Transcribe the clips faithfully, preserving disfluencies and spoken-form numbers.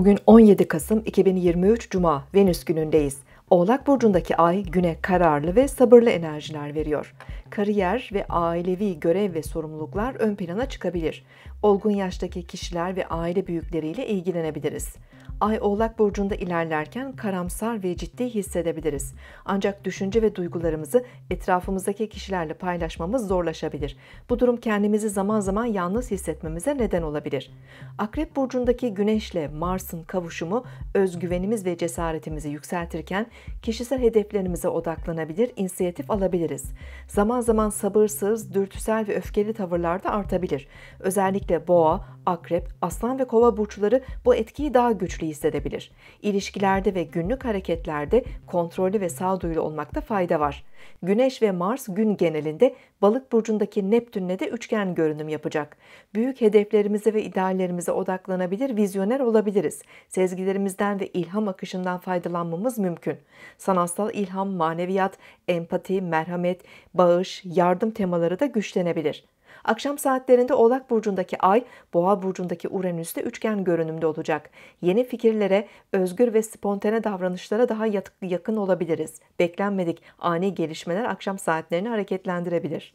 Bugün on yedi Kasım iki bin yirmi üç Cuma, Venüs günündeyiz. Oğlak burcundaki ay güne kararlı ve sabırlı enerjiler veriyor. Kariyer ve ailevi görev ve sorumluluklar ön plana çıkabilir. Olgun yaştaki kişiler ve aile büyükleriyle ilgilenebiliriz. Ay Oğlak burcunda ilerlerken karamsar ve ciddi hissedebiliriz. Ancak düşünce ve duygularımızı etrafımızdaki kişilerle paylaşmamız zorlaşabilir. Bu durum kendimizi zaman zaman yalnız hissetmemize neden olabilir. Akrep burcundaki Güneş'le Mars'ın kavuşumu özgüvenimiz ve cesaretimizi yükseltirken kişisel hedeflerimize odaklanabilir, inisiyatif alabiliriz. Zaman zaman sabırsız, dürtüsel ve öfkeli tavırlar da artabilir. Özellikle Boğa, Akrep, Aslan ve Kova burçları bu etkiyi daha güçlü hissedebilir. İlişkilerde ve günlük hareketlerde kontrollü ve sağduyulu olmakta fayda var. Güneş ve Mars gün genelinde Balık burcundaki Neptün'le de üçgen görünüm yapacak. Büyük hedeflerimize ve ideallerimize odaklanabilir, vizyoner olabiliriz. Sezgilerimizden ve ilham akışından faydalanmamız mümkün. Sanatsal ilham, maneviyat, empati, merhamet, bağış, yardım temaları da güçlenebilir. Akşam saatlerinde Oğlak burcundaki Ay, Boğa burcundaki Uranüs'te üçgen görünümde olacak. Yeni fikirlere, özgür ve spontane davranışlara daha yakın olabiliriz. Beklenmedik ani gelişmeler akşam saatlerini hareketlendirebilir.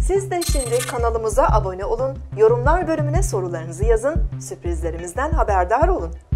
Siz de şimdi kanalımıza abone olun, yorumlar bölümüne sorularınızı yazın, sürprizlerimizden haberdar olun.